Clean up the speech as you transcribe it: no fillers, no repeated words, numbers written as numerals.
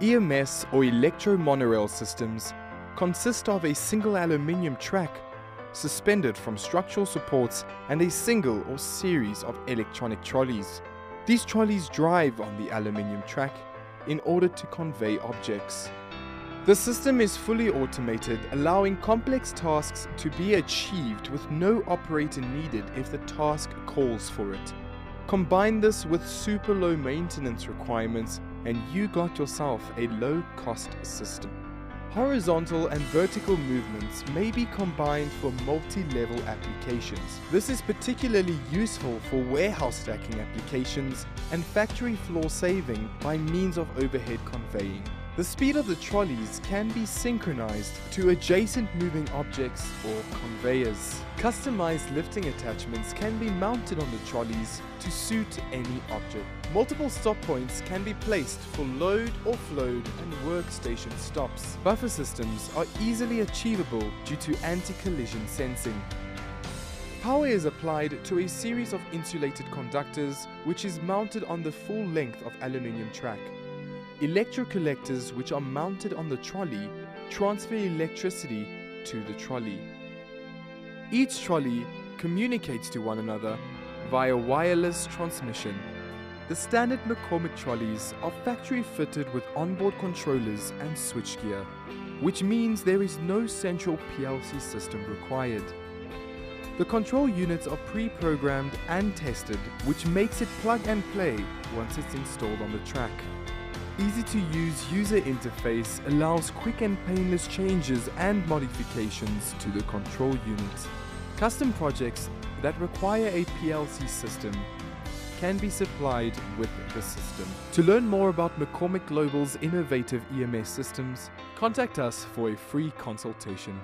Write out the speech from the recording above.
EMS or electro-monorail systems consist of a single aluminium track suspended from structural supports and a single or series of electronic trolleys. These trolleys drive on the aluminium track in order to convey objects. The system is fully automated, allowing complex tasks to be achieved with no operator needed if the task calls for it. Combine this with super low maintenance requirements and you got yourself a low-cost system. Horizontal and vertical movements may be combined for multi-level applications. This is particularly useful for warehouse stacking applications and factory floor saving by means of overhead conveying. The speed of the trolleys can be synchronized to adjacent moving objects or conveyors. Customized lifting attachments can be mounted on the trolleys to suit any object. Multiple stop points can be placed for load, offload and workstation stops. Buffer systems are easily achievable due to anti-collision sensing. Power is applied to a series of insulated conductors which is mounted on the full length of aluminium track. Electrocollectors, which are mounted on the trolley, transfer electricity to the trolley. Each trolley communicates to one another via wireless transmission. The standard McCormick trolleys are factory fitted with onboard controllers and switchgear, which means there is no central PLC system required. The control units are pre-programmed and tested, which makes it plug and play once it's installed on the track. Easy-to-use user interface allows quick and painless changes and modifications to the control unit. Custom projects that require a PLC system can be supplied with the system. To learn more about McCormick Global's innovative EMS systems, contact us for a free consultation.